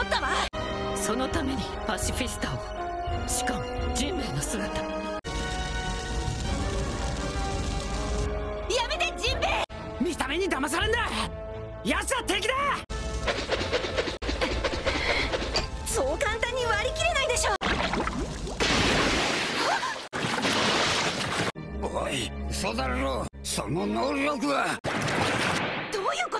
思ったわ。そのためにパシフィスタを、しかも人類の姿。やめてジンベエ、見た目に騙されんな、奴は敵だ。そう簡単に割り切れないでしょ。おい、嘘だろ、その能力は。どういうこと